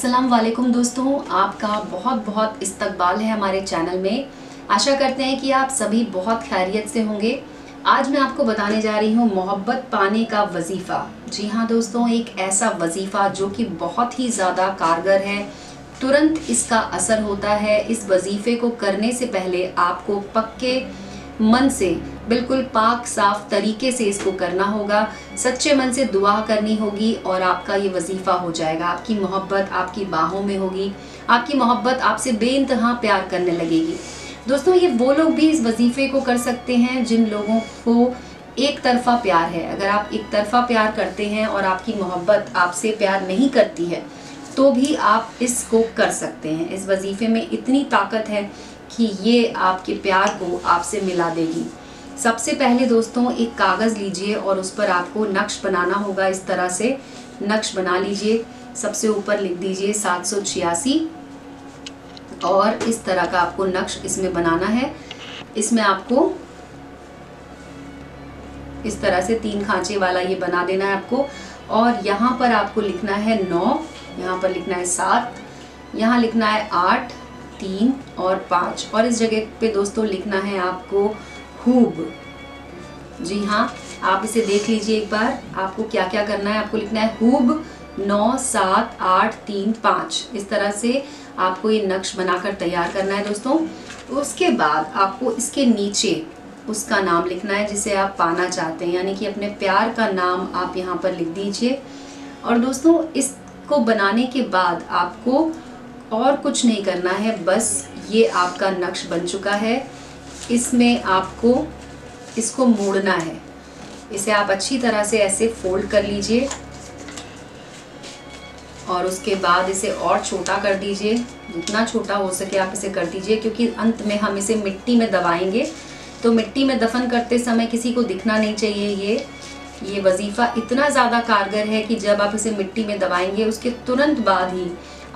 अस्सलाम वालेकुम दोस्तों, आपका बहुत बहुत इस्तकबाल है हमारे चैनल में। आशा करते हैं कि आप सभी बहुत खैरियत से होंगे। आज मैं आपको बताने जा रही हूँ मोहब्बत पाने का वजीफ़ा। जी हाँ दोस्तों, एक ऐसा वजीफ़ा जो कि बहुत ही ज़्यादा कारगर है, तुरंत इसका असर होता है। इस वजीफ़े को करने से पहले आपको पक्के मन से, बिल्कुल पाक साफ तरीके से इसको करना होगा। सच्चे मन से दुआ करनी होगी और आपका ये वजीफ़ा हो जाएगा। आपकी मोहब्बत आपकी बाहों में होगी, आपकी मोहब्बत आपसे बेइंतहा प्यार करने लगेगी। दोस्तों, ये वो लोग भी इस वजीफ़े को कर सकते हैं जिन लोगों को एक तरफ़ा प्यार है। अगर आप एक तरफ़ा प्यार करते हैं और आपकी मोहब्बत आपसे प्यार नहीं करती है तो भी आप इसको कर सकते हैं। इस वजीफ़े में इतनी ताकत है कि ये आपके प्यार को आपसे मिला देगी। सबसे पहले दोस्तों, एक कागज़ लीजिए और उस पर आपको नक्श बनाना होगा। इस तरह से नक्श बना लीजिए, सबसे ऊपर लिख दीजिए 786 और इस तरह का आपको नक्श इसमें बनाना है। इसमें आपको इस तरह से 3 खांचे वाला ये बना देना है आपको। और यहाँ पर आपको लिखना है 9, यहाँ पर लिखना है 7, यहाँ लिखना है 8, 3 और 5 और इस जगह पे दोस्तों लिखना है आपको खूब। जी हाँ, आप इसे देख लीजिए एक बार। आपको क्या क्या करना है, आपको लिखना है खूब 9 7 8 3 5। इस तरह से आपको ये नक्श बनाकर तैयार करना है दोस्तों। उसके बाद आपको इसके नीचे उसका नाम लिखना है जिसे आप पाना चाहते हैं, यानी कि अपने प्यार का नाम आप यहाँ पर लिख दीजिए। और दोस्तों, इसको बनाने के बाद आपको और कुछ नहीं करना है, बस ये आपका नक्श बन चुका है। इसमें आपको इसको मोड़ना है। इसे आप अच्छी तरह से ऐसे फोल्ड कर लीजिए और उसके बाद इसे और छोटा कर दीजिए। जितना छोटा हो सके आप इसे कर दीजिए, क्योंकि अंत में हम इसे मिट्टी में दबाएंगे, तो मिट्टी में दफन करते समय किसी को दिखना नहीं चाहिए। ये वजीफ़ा इतना ज़्यादा कारगर है कि जब आप इसे मिट्टी में दबाएंगे उसके तुरंत बाद ही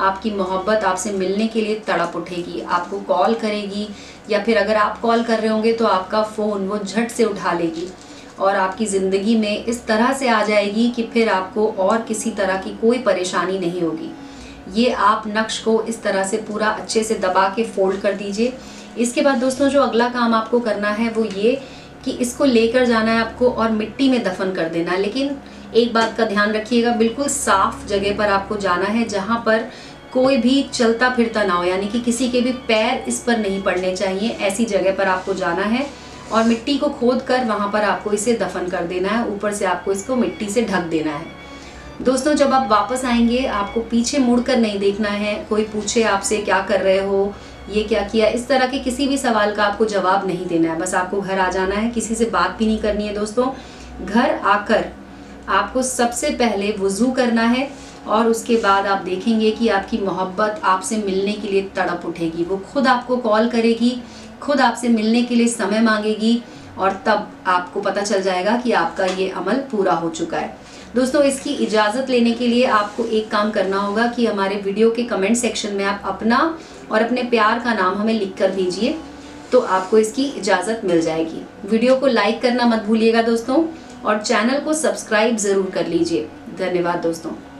आपकी मोहब्बत आपसे मिलने के लिए तड़प उठेगी, आपको कॉल करेगी, या फिर अगर आप कॉल कर रहे होंगे तो आपका फ़ोन वो झट से उठा लेगी और आपकी ज़िंदगी में इस तरह से आ जाएगी कि फिर आपको और किसी तरह की कोई परेशानी नहीं होगी। ये आप नक्श को इस तरह से पूरा अच्छे से दबा के फोल्ड कर दीजिए। इसके बाद दोस्तों, जो अगला काम आपको करना है वो ये कि इसको लेकर जाना है आपको और मिट्टी में दफन कर देना है। लेकिन एक बात का ध्यान रखिएगा, बिल्कुल साफ़ जगह पर आपको जाना है जहाँ पर कोई भी चलता फिरता ना हो, यानी कि किसी के भी पैर इस पर नहीं पड़ने चाहिए। ऐसी जगह पर आपको जाना है और मिट्टी को खोद कर वहाँ पर आपको इसे दफन कर देना है। ऊपर से आपको इसको मिट्टी से ढक देना है। दोस्तों, जब आप वापस आएंगे आपको पीछे मुड़कर नहीं देखना है। कोई पूछे आपसे क्या कर रहे हो, ये क्या किया, इस तरह के किसी भी सवाल का आपको जवाब नहीं देना है। बस आपको घर आ जाना है, किसी से बात भी नहीं करनी है। दोस्तों, घर आकर आपको सबसे पहले वुज़ू करना है और उसके बाद आप देखेंगे कि आपकी मोहब्बत आपसे मिलने के लिए तड़प उठेगी। वो खुद आपको कॉल करेगी, खुद आपसे मिलने के लिए समय मांगेगी और तब आपको पता चल जाएगा कि आपका ये अमल पूरा हो चुका है। दोस्तों, इसकी इजाज़त लेने के लिए आपको एक काम करना होगा कि हमारे वीडियो के कमेंट सेक्शन में आप अपना और अपने प्यार का नाम हमें लिख कर भेजिए, तो आपको इसकी इजाज़त मिल जाएगी। वीडियो को लाइक करना मत भूलिएगा दोस्तों और चैनल को सब्सक्राइब ज़रूर कर लीजिए। धन्यवाद दोस्तों।